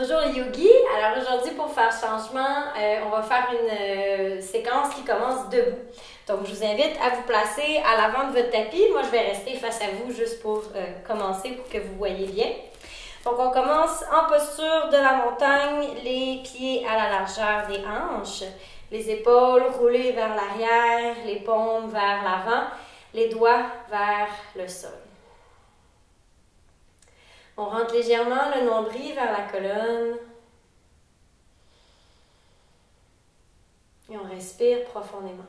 Bonjour Yogi, alors aujourd'hui pour faire changement, on va faire une séquence qui commence debout. Donc je vous invite à vous placer à l'avant de votre tapis, moi je vais rester face à vous juste pour commencer pour que vous voyez bien. Donc on commence en posture de la montagne, les pieds à la largeur des hanches, les épaules roulées vers l'arrière, les paumes vers l'avant, les doigts vers le sol. On rentre légèrement le nombril vers la colonne. Et on respire profondément.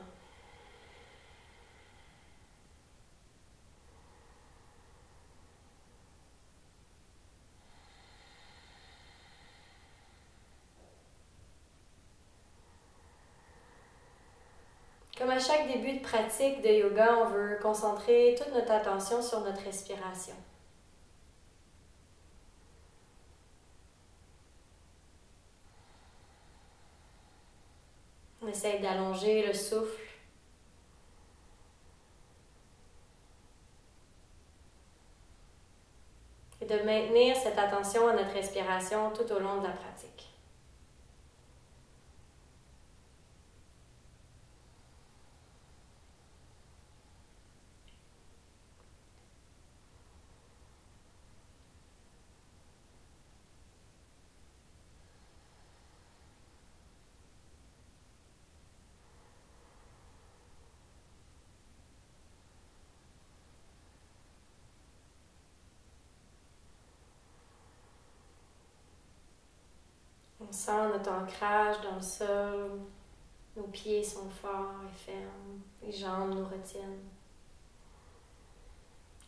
Comme à chaque début de pratique de yoga, on veut concentrer toute notre attention sur notre respiration. On essaye d'allonger le souffle. Et de maintenir cette attention à notre respiration tout au long de la pratique. On sent notre ancrage dans le sol, nos pieds sont forts et fermes, les jambes nous retiennent.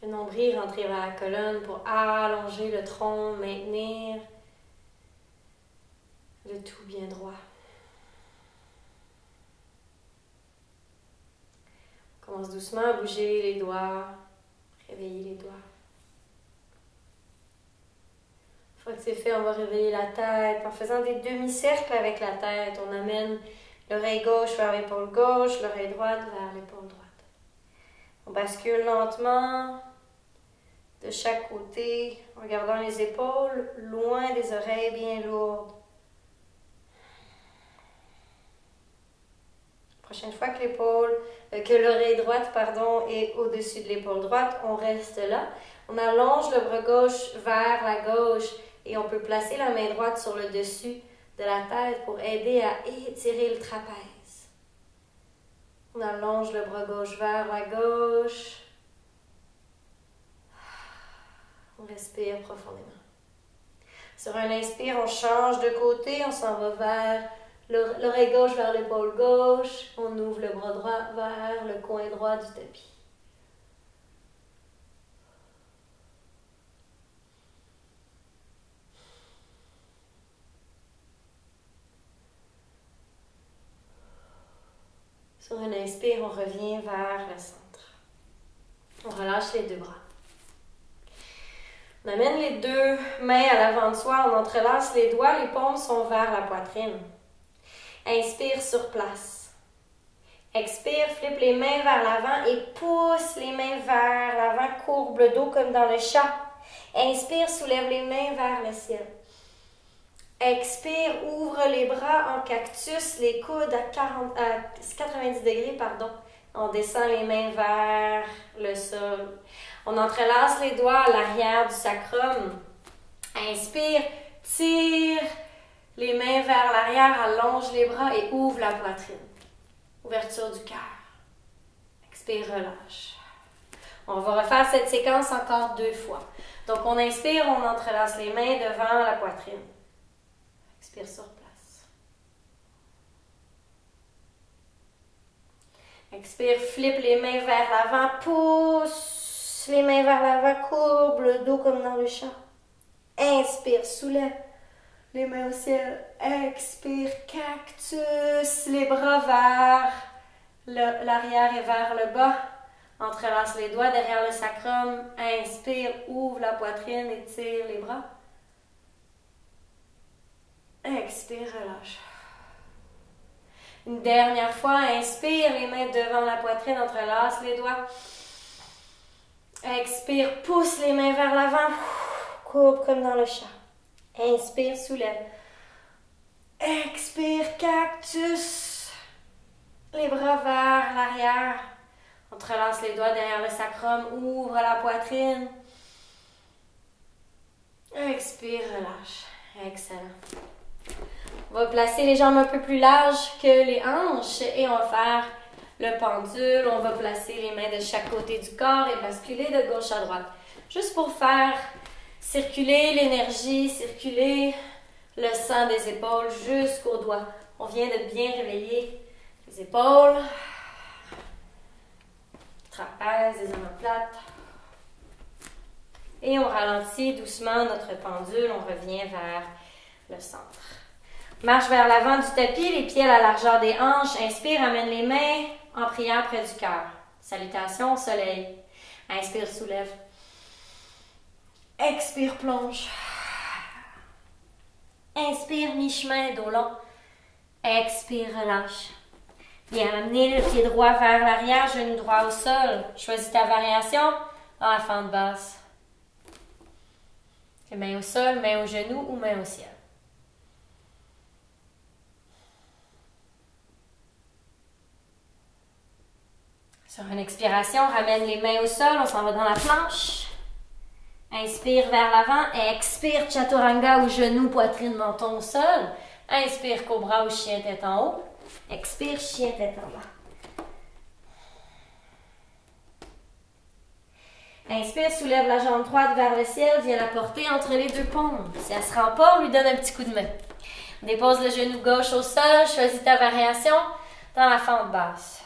Le nombril rentre vers la colonne pour allonger le tronc, maintenir le tout bien droit. On commence doucement à bouger les doigts, réveiller les doigts. Une fois que c'est fait, on va réveiller la tête. En faisant des demi-cercles avec la tête, on amène l'oreille gauche vers l'épaule gauche, l'oreille droite vers l'épaule droite. On bascule lentement de chaque côté, en regardant les épaules loin des oreilles bien lourdes. La prochaine fois que l'oreille droite est au-dessus de l'épaule droite, on reste là. On allonge le bras gauche vers la gauche. Et on peut placer la main droite sur le dessus de la tête pour aider à étirer le trapèze. On allonge le bras gauche vers la gauche. On respire profondément. Sur un inspire, on change de côté. On s'en va vers l'oreille gauche vers l'épaule gauche. On ouvre le bras droit vers le coin droit du tapis. Sur une inspire, on revient vers le centre. On relâche les deux bras. On amène les deux mains à l'avant de soi, on entrelace les doigts, les paumes sont vers la poitrine. Inspire sur place. Expire, flippe les mains vers l'avant et pousse les mains vers l'avant, courbe le dos comme dans le chat. Inspire, soulève les mains vers le ciel. Expire, ouvre les bras en cactus, les coudes à 90 degrés. On descend les mains vers le sol. On entrelace les doigts à l'arrière du sacrum. Inspire, tire les mains vers l'arrière, allonge les bras et ouvre la poitrine. Ouverture du cœur. Expire, relâche. On va refaire cette séquence encore deux fois. Donc on inspire, on entrelace les mains devant la poitrine. Expire sur place. Expire, flippe les mains vers l'avant, pousse les mains vers l'avant, courbe le dos comme dans le chat. Inspire, soulève les mains au ciel. Expire, cactus, les bras vers l'arrière et vers le bas. Entrelace les doigts derrière le sacrum. Inspire, ouvre la poitrine, étire les bras. Expire, relâche. Une dernière fois, inspire, les mains devant la poitrine, entrelace les doigts. Expire, pousse les mains vers l'avant, courbe comme dans le chat. Inspire, soulève. Expire, cactus. Les bras vers l'arrière. On te relance les doigts derrière le sacrum. Ouvre la poitrine. Expire, relâche. Excellent. On va placer les jambes un peu plus larges que les hanches et on va faire le pendule. On va placer les mains de chaque côté du corps et basculer de gauche à droite. Juste pour faire circuler l'énergie, circuler le sang des épaules jusqu'aux doigts. On vient de bien réveiller les épaules, les trapèzes, les omoplates. Et on ralentit doucement notre pendule, on revient vers le centre. Marche vers l'avant du tapis, les pieds à la largeur des hanches. Inspire, amène les mains en prière près du cœur. Salutations au soleil. Inspire, soulève. Expire, plonge. Inspire, mi-chemin, dos long. Expire, relâche. Bien, amenez le pied droit vers l'arrière, genou droit au sol. Choisis ta variation dans la fente basse. Les mains au sol, mains au genou ou mains au ciel. Sur une expiration, ramène les mains au sol, on s'en va dans la planche. Inspire vers l'avant et expire, chaturanga ou genou, poitrine, menton au sol. Inspire, cobra ou chien tête en haut. Expire, chien tête en bas. Inspire, soulève la jambe droite vers le ciel, viens la porter entre les deux paumes. Si elle ne se rend pas, on lui donne un petit coup de main. Dépose le genou gauche au sol, choisis ta variation dans la fente basse.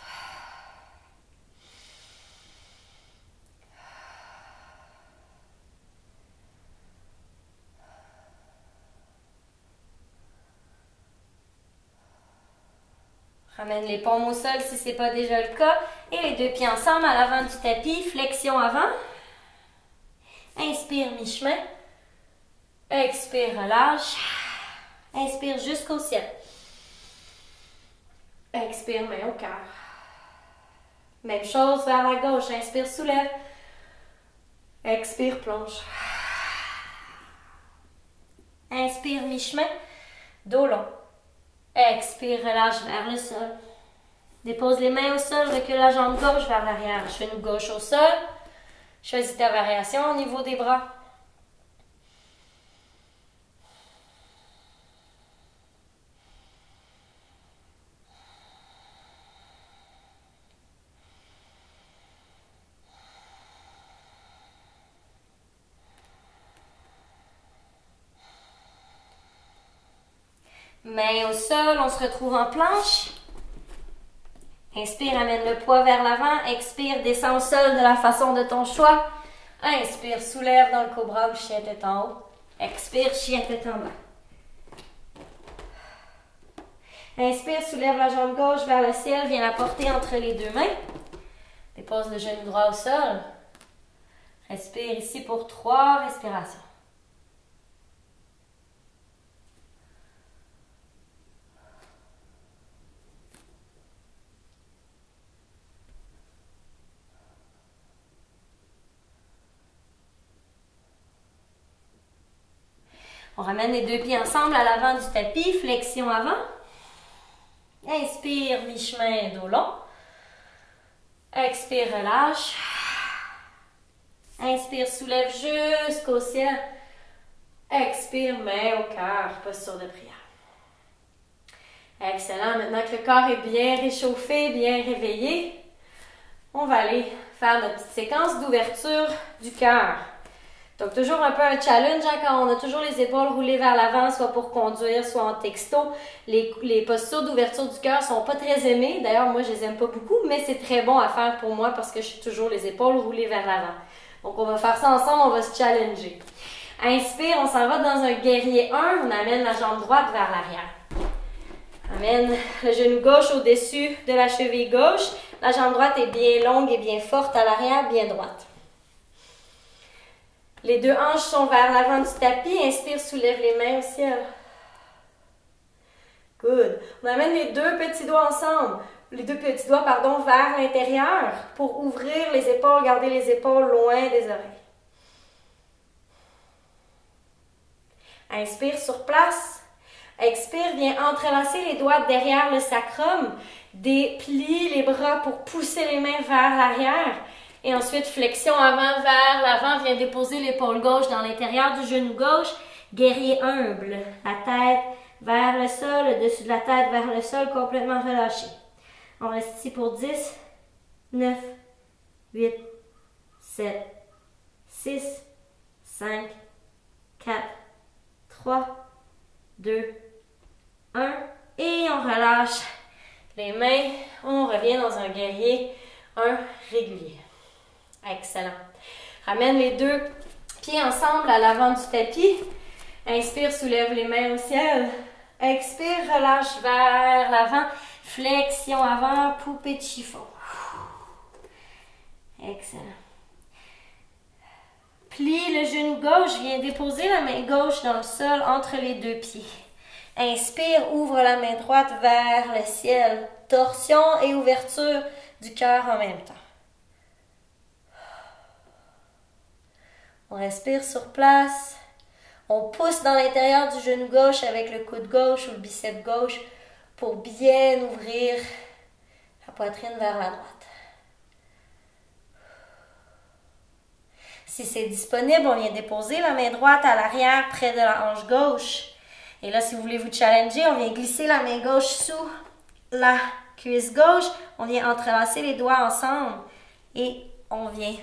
Ramène les paumes au sol si ce n'est pas déjà le cas. Et les deux pieds ensemble à l'avant du tapis. Flexion avant. Inspire, mi-chemin. Expire, relâche. Inspire jusqu'au ciel. Expire, main au cœur. Même chose vers la gauche. Inspire, soulève. Expire, plonge. Inspire, mi-chemin. Dos long. Expire, relâche vers le sol. Dépose les mains au sol, recule la jambe gauche vers l'arrière. Genou gauche au sol. Choisis ta variation au niveau des bras. Mains au sol, on se retrouve en planche. Inspire, amène le poids vers l'avant. Expire, descends au sol de la façon de ton choix. Inspire, soulève dans le cobra ou chien tête en haut. Expire, chien tête en bas. Inspire, soulève la jambe gauche vers le ciel. Viens la porter entre les deux mains. Dépose le genou droit au sol. Respire ici pour 3 respirations. On ramène les deux pieds ensemble à l'avant du tapis, flexion avant. Inspire, mi-chemin, dos long. Expire, relâche. Inspire, soulève jusqu'au ciel. Expire, main au cœur, posture de prière. Excellent, maintenant que le corps est bien réchauffé, bien réveillé, on va aller faire notre petite séquence d'ouverture du cœur. Donc, toujours un peu un challenge, hein, quand on a toujours les épaules roulées vers l'avant, soit pour conduire, soit en texto. Les postures d'ouverture du cœur sont pas très aimées. D'ailleurs, moi, je les aime pas beaucoup, mais c'est très bon à faire pour moi parce que je suis toujours les épaules roulées vers l'avant. Donc, on va faire ça ensemble, on va se challenger. Inspire, on s'en va dans un guerrier 1. On amène la jambe droite vers l'arrière. Amène le genou gauche au-dessus de la cheville gauche. La jambe droite est bien longue et bien forte à l'arrière, bien droite. Les deux hanches sont vers l'avant du tapis. Inspire, soulève les mains au ciel. Good. On amène les deux petits doigts ensemble. Les deux petits doigts, pardon, vers l'intérieur pour ouvrir les épaules, garder les épaules loin des oreilles. Inspire sur place. Expire, viens entrelacer les doigts derrière le sacrum. Déplie les bras pour pousser les mains vers l'arrière. Et ensuite, flexion avant vers l'avant. Viens déposer l'épaule gauche dans l'intérieur du genou gauche. Guerrier humble. La tête vers le sol, le dessus de la tête vers le sol, complètement relâché. On reste ici pour 10, 9, 8, 7, 6, 5, 4, 3, 2, 1. Et on relâche les mains. On revient dans un guerrier 1 régulier. Excellent. Ramène les deux pieds ensemble à l'avant du tapis. Inspire, soulève les mains au ciel. Expire, relâche vers l'avant. Flexion avant, poupée de chiffon. Excellent. Plie le genou gauche, viens déposer la main gauche dans le sol entre les deux pieds. Inspire, ouvre la main droite vers le ciel. Torsion et ouverture du cœur en même temps. On respire sur place. On pousse dans l'intérieur du genou gauche avec le coude gauche ou le bicep gauche pour bien ouvrir la poitrine vers la droite. Si c'est disponible, on vient déposer la main droite à l'arrière, près de la hanche gauche. Et là, si vous voulez vous challenger, on vient glisser la main gauche sous la cuisse gauche. On vient entrelacer les doigts ensemble et on vient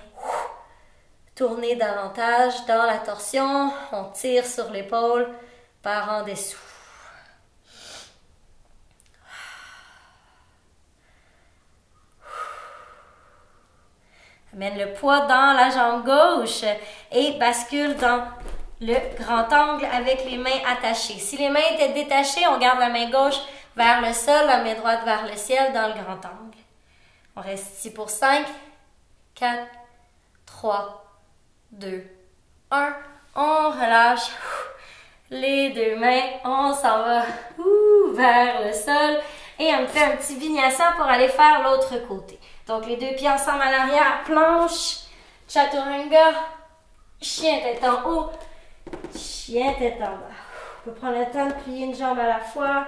tourner davantage dans la torsion. On tire sur l'épaule par en dessous. Amène le poids dans la jambe gauche et bascule dans le grand angle avec les mains attachées. Si les mains étaient détachées, on garde la main gauche vers le sol, la main droite vers le ciel dans le grand angle. On reste ici pour 5, 4, 3, 2, 1. On relâche les deux mains. On s'en va vers le sol et on fait un petit vinyasa pour aller faire l'autre côté. Donc, les deux pieds ensemble à l'arrière, planche, chaturanga, chien tête en haut, chien tête en bas. On peut prendre le temps de plier une jambe à la fois,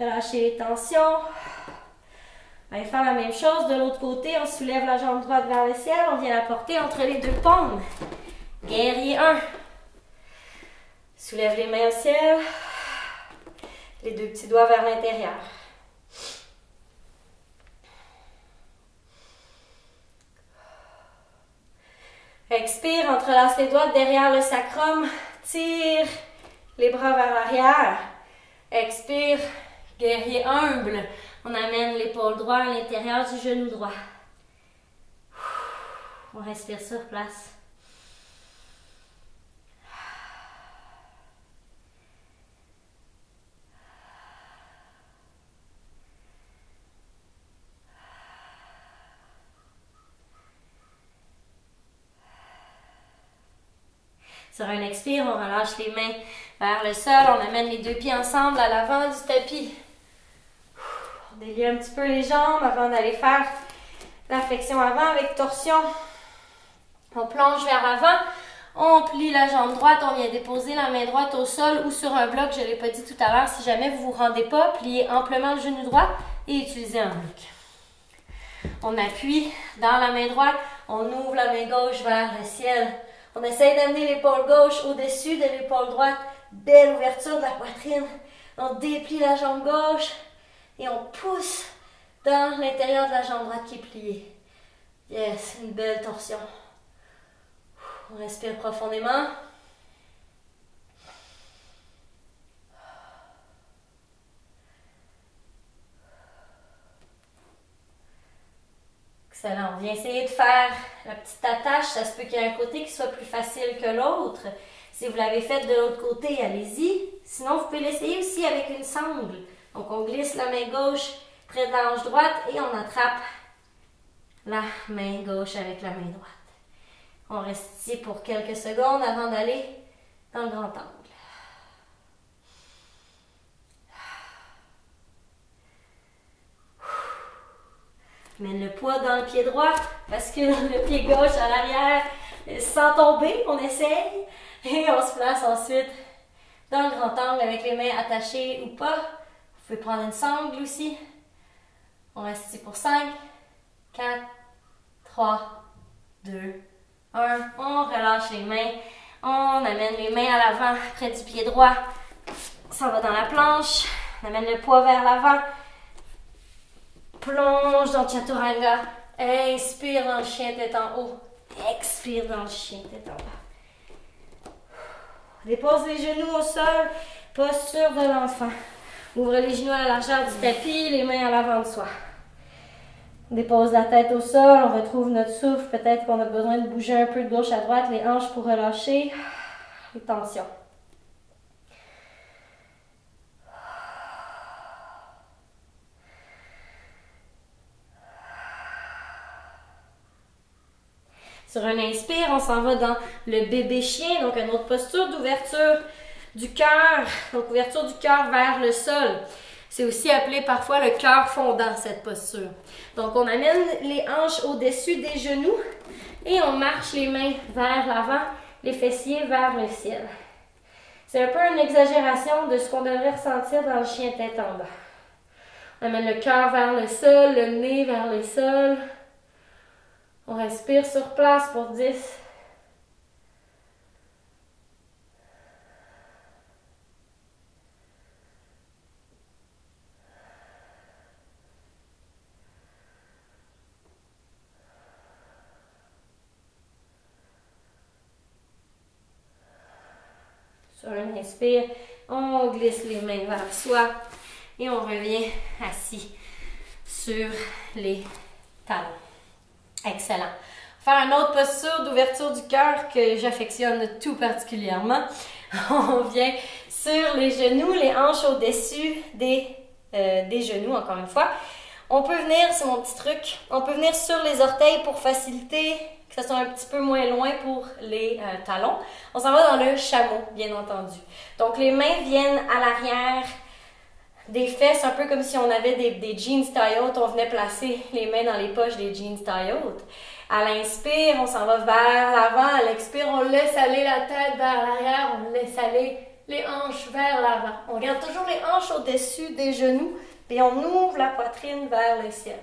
relâcher les tensions. On va faire la même chose de l'autre côté, on soulève la jambe droite vers le ciel, on vient la porter entre les deux paumes. Guerrier 1. Soulève les mains au ciel, les deux petits doigts vers l'intérieur. Expire, entrelace les doigts derrière le sacrum. Tire les bras vers l'arrière. Expire, guerrier humble. On amène l'épaule droite à l'intérieur du genou droit. On respire sur place. Sur un expire, on relâche les mains vers le sol. On amène les deux pieds ensemble à l'avant du tapis. On délie un petit peu les jambes avant d'aller faire la flexion avant avec torsion. On plonge vers l'avant. On plie la jambe droite. On vient déposer la main droite au sol ou sur un bloc. Je ne l'ai pas dit tout à l'heure. Si jamais vous ne vous rendez pas, pliez amplement le genou droit et utilisez un bloc. On appuie dans la main droite. On ouvre la main gauche vers le ciel. On essaye d'amener l'épaule gauche au-dessus de l'épaule droite. Belle ouverture de la poitrine. On déplie la jambe gauche et on pousse dans l'intérieur de la jambe droite qui est pliée. Yes, une belle torsion. On respire profondément. Excellent. On vient essayer de faire la petite attache. Ça se peut qu'il y ait un côté qui soit plus facile que l'autre. Si vous l'avez fait de l'autre côté, allez-y. Sinon, vous pouvez l'essayer aussi avec une sangle. Donc, on glisse la main gauche près de la hanche droite et on attrape la main gauche avec la main droite. On reste ici pour quelques secondes avant d'aller dans le grand angle. Mène le poids dans le pied droit, bascule le pied gauche à l'arrière sans tomber, on essaye. Et on se place ensuite dans le grand angle avec les mains attachées ou pas. Vous pouvez prendre une sangle aussi. On reste ici pour 5, 4, 3, 2, 1. On relâche les mains. On amène les mains à l'avant, près du pied droit. Ça va dans la planche. On amène le poids vers l'avant. Plonge dans le chaturanga. Inspire dans le chien tête en haut. Expire dans le chien tête en bas. Dépose les genoux au sol. Posture de l'enfant. Ouvre les genoux à la largeur du tapis, les mains à l'avant de soi. Dépose la tête au sol, on retrouve notre souffle. Peut-être qu'on a besoin de bouger un peu de gauche à droite, les hanches pour relâcher les tensions. Sur un inspire, on s'en va dans le bébé chien, donc une autre posture d'ouverture du cœur, donc ouverture du cœur vers le sol. C'est aussi appelé parfois le cœur fondant, cette posture. Donc, on amène les hanches au-dessus des genoux et on marche les mains vers l'avant, les fessiers vers le ciel. C'est un peu une exagération de ce qu'on devrait ressentir dans le chien tête en bas. On amène le cœur vers le sol, le nez vers le sol. On respire sur place pour 10. 1, inspire, on glisse les mains vers soi et on revient assis sur les talons. Excellent. Faire une autre posture d'ouverture du cœur que j'affectionne tout particulièrement. On vient sur les genoux, les hanches au-dessus des genoux, encore une fois. On peut venir, c'est mon petit truc, on peut venir sur les orteils pour faciliter, que ce soit un petit peu moins loin pour les talons. On s'en va dans le chameau, bien entendu. Donc, les mains viennent à l'arrière des fesses, un peu comme si on avait des jeans tie-out. On venait placer les mains dans les poches des jeans tie-out. À l'inspire, on s'en va vers l'avant. À l'expire, on laisse aller la tête vers l'arrière. On laisse aller les hanches vers l'avant. On garde toujours les hanches au-dessus des genoux et on ouvre la poitrine vers le ciel.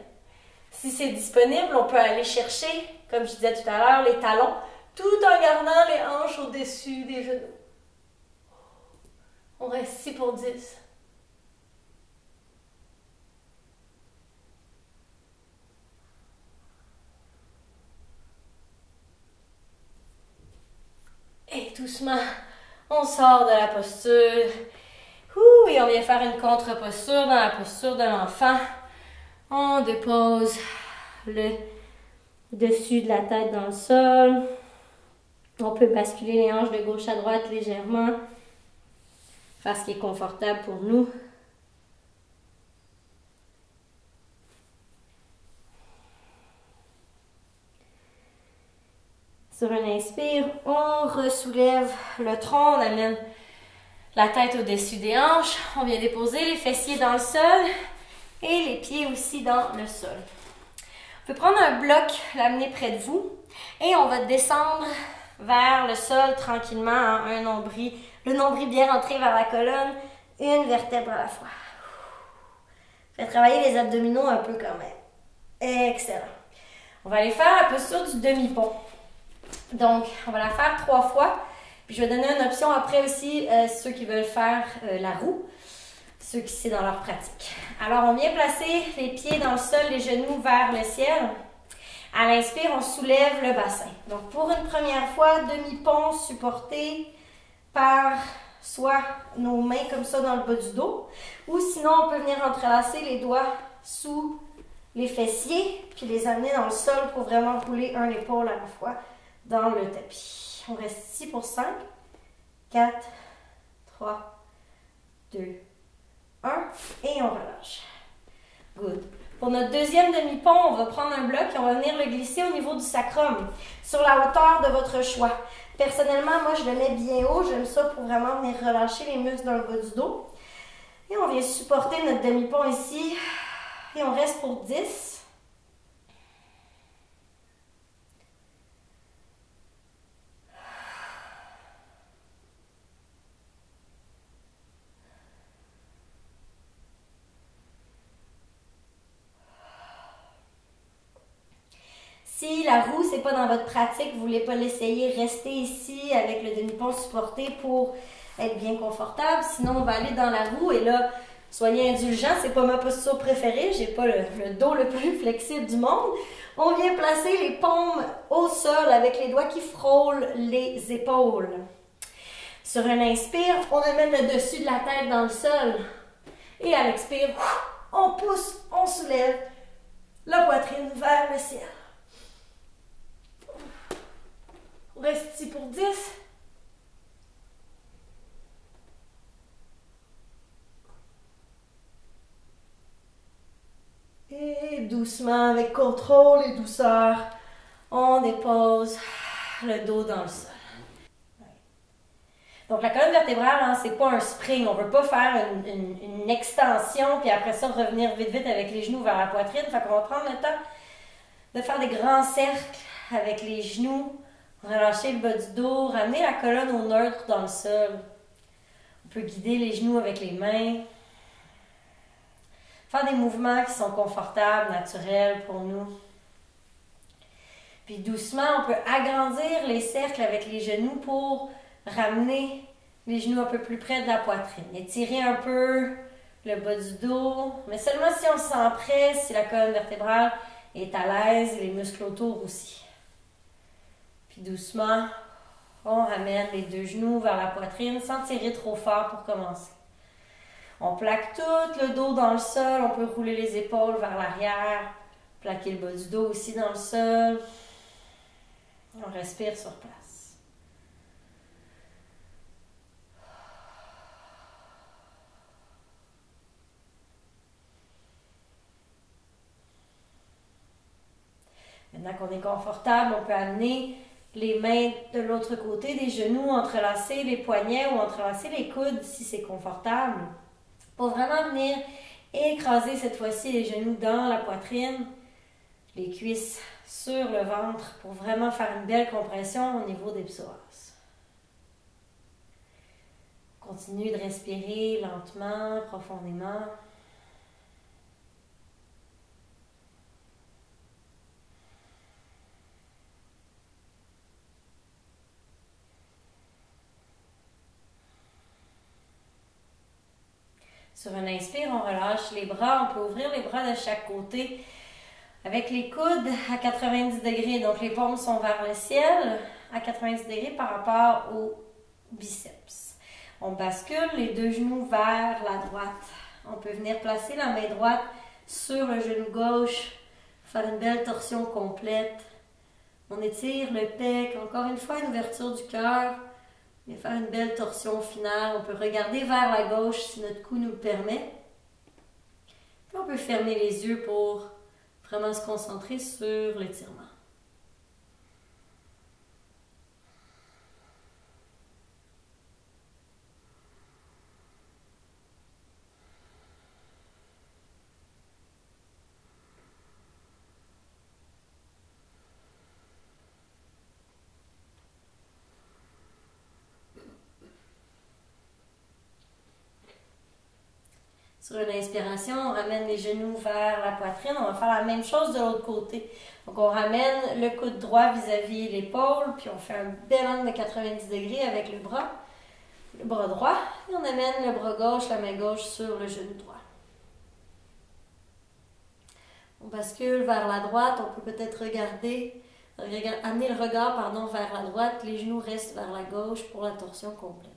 Si c'est disponible, on peut aller chercher, comme je disais tout à l'heure, les talons, tout en gardant les hanches au-dessus des genoux. On reste ici pour 10. Et doucement, on sort de la posture. Ouh, et on vient faire une contre-posture dans la posture de l'enfant. On dépose le dessus de la tête dans le sol. On peut basculer les hanches de gauche à droite légèrement. Faire ce qui est confortable pour nous. Sur un inspire, on ressoulève le tronc. On amène la tête au-dessus des hanches. On vient déposer les fessiers dans le sol. Et les pieds aussi dans le sol. On peut prendre un bloc, l'amener près de vous et on va descendre vers le sol tranquillement en un nombril. Le nombril bien rentré vers la colonne, une vertèbre à la fois. Faites travailler les abdominaux un peu quand même. Excellent. On va aller faire la posture du demi-pont. Donc, on va la faire 3 fois. Puis je vais donner une option après aussi ceux qui veulent faire la roue. Ceux qui sont dans leur pratique. Alors, on vient placer les pieds dans le sol, les genoux vers le ciel. À l'inspire, on soulève le bassin. Donc, pour une première fois, demi-pont supporté par soit nos mains comme ça dans le bas du dos, ou sinon, on peut venir entrelacer les doigts sous les fessiers, puis les amener dans le sol pour vraiment rouler un épaule à la fois dans le tapis. On reste ici pour 5, 4, 3, 2, 1, et on relâche. Good. Pour notre deuxième demi-pont, on va prendre un bloc et on va venir le glisser au niveau du sacrum, sur la hauteur de votre choix. Personnellement, moi, je le mets bien haut. J'aime ça pour vraiment venir relâcher les muscles dans le bas du dos. Et on vient supporter notre demi-pont ici. Et on reste pour 10. 9. la roue, c'est pas dans votre pratique, vous voulez pas l'essayer, restez ici avec le demi-pont supporté pour être bien confortable. Sinon, on va aller dans la roue et là, soyez indulgents, c'est pas ma posture préférée, j'ai pas le dos le plus flexible du monde. On vient placer les paumes au sol avec les doigts qui frôlent les épaules. Sur un inspire, on amène le dessus de la tête dans le sol. Et à l'expire, on pousse, on soulève la poitrine vers le ciel. On reste ici pour 10. Et doucement, avec contrôle et douceur, on dépose le dos dans le sol. Donc, la colonne vertébrale, hein, c'est pas un spring. On veut pas faire une extension, puis après ça, revenir vite avec les genoux vers la poitrine. Fait qu'on va prendre le temps de faire des grands cercles avec les genoux, relâcher le bas du dos, ramener la colonne au neutre dans le sol. On peut guider les genoux avec les mains. Faire des mouvements qui sont confortables, naturels pour nous. Puis doucement, on peut agrandir les cercles avec les genoux pour ramener les genoux un peu plus près de la poitrine. Étirer un peu le bas du dos, mais seulement si on se sent prêt, si la colonne vertébrale est à l'aise et les muscles autour aussi. Puis doucement, on ramène les deux genoux vers la poitrine sans tirer trop fort pour commencer. On plaque tout le dos dans le sol, on peut rouler les épaules vers l'arrière, plaquer le bas du dos aussi dans le sol. On respire sur place. Maintenant qu'on est confortable, on peut amener les mains de l'autre côté des genoux, entrelacer les poignets ou entrelacer les coudes si c'est confortable. Pour vraiment venir écraser cette fois-ci les genoux dans la poitrine, les cuisses sur le ventre pour vraiment faire une belle compression au niveau des psoas. On continue de respirer lentement, profondément. Sur un inspire, on relâche les bras. On peut ouvrir les bras de chaque côté avec les coudes à 90 degrés. Donc, les paumes sont vers le ciel à 90 degrés par rapport aux biceps. On bascule les deux genoux vers la droite. On peut venir placer la main droite sur le genou gauche, faire une belle torsion complète. On étire le pec. Encore une fois, une ouverture du cœur. Et faire une belle torsion finale. On peut regarder vers la gauche si notre cou nous le permet. Puis on peut fermer les yeux pour vraiment se concentrer sur l'étirement. Sur une inspiration, on ramène les genoux vers la poitrine. On va faire la même chose de l'autre côté. Donc, on ramène le coude droit vis-à-vis l'épaule, puis on fait un bel angle de 90 degrés avec le bras droit. Et on amène le bras gauche, la main gauche sur le genou droit. On bascule vers la droite. On peut peut-être amener le regard vers la droite. Les genoux restent vers la gauche pour la torsion complète.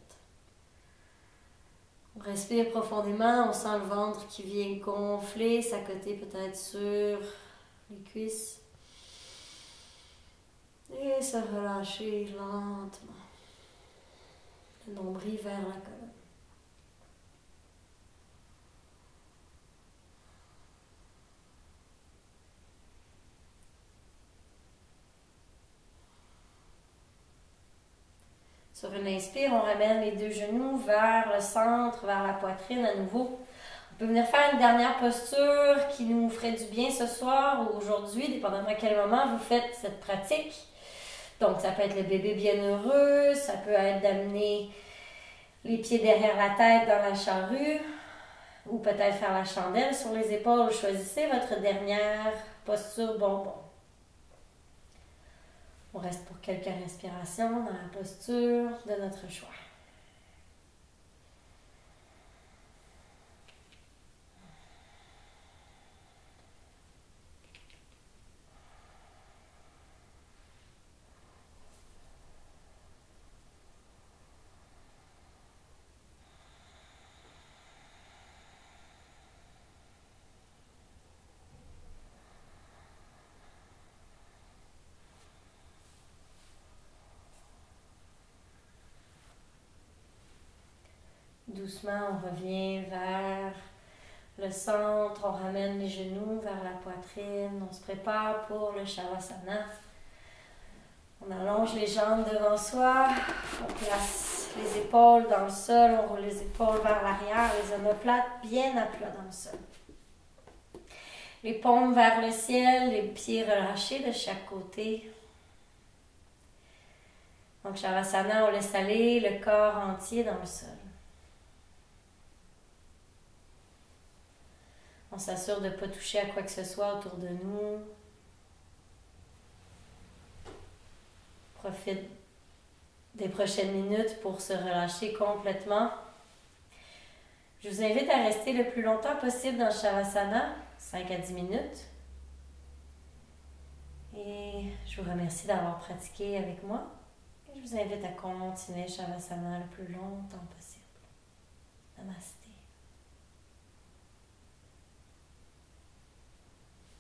On respire profondément, on sent le ventre qui vient gonfler, s'accoter peut-être sur les cuisses. Et se relâcher lentement. Le nombril vers la colonne. Sur une inspire, on ramène les deux genoux vers le centre, vers la poitrine à nouveau. On peut venir faire une dernière posture qui nous ferait du bien ce soir ou aujourd'hui, dépendamment à quel moment vous faites cette pratique. Donc, ça peut être le bébé bienheureux, ça peut être d'amener les pieds derrière la tête dans la charrue ou peut-être faire la chandelle sur les épaules. Choisissez votre dernière posture bonbon. On reste pour quelques respirations dans la posture de notre choix. Doucement, on revient vers le centre, on ramène les genoux vers la poitrine, on se prépare pour le Shavasana. On allonge les jambes devant soi, on place les épaules dans le sol, on roule les épaules vers l'arrière, les omoplates bien à plat dans le sol. Les paumes vers le ciel, les pieds relâchés de chaque côté. Donc Shavasana, on laisse aller le corps entier dans le sol. On s'assure de ne pas toucher à quoi que ce soit autour de nous. Profite des prochaines minutes pour se relâcher complètement. Je vous invite à rester le plus longtemps possible dans Shavasana, 5 à 10 minutes. Et je vous remercie d'avoir pratiqué avec moi. Et je vous invite à continuer Shavasana le plus longtemps possible. Namaste.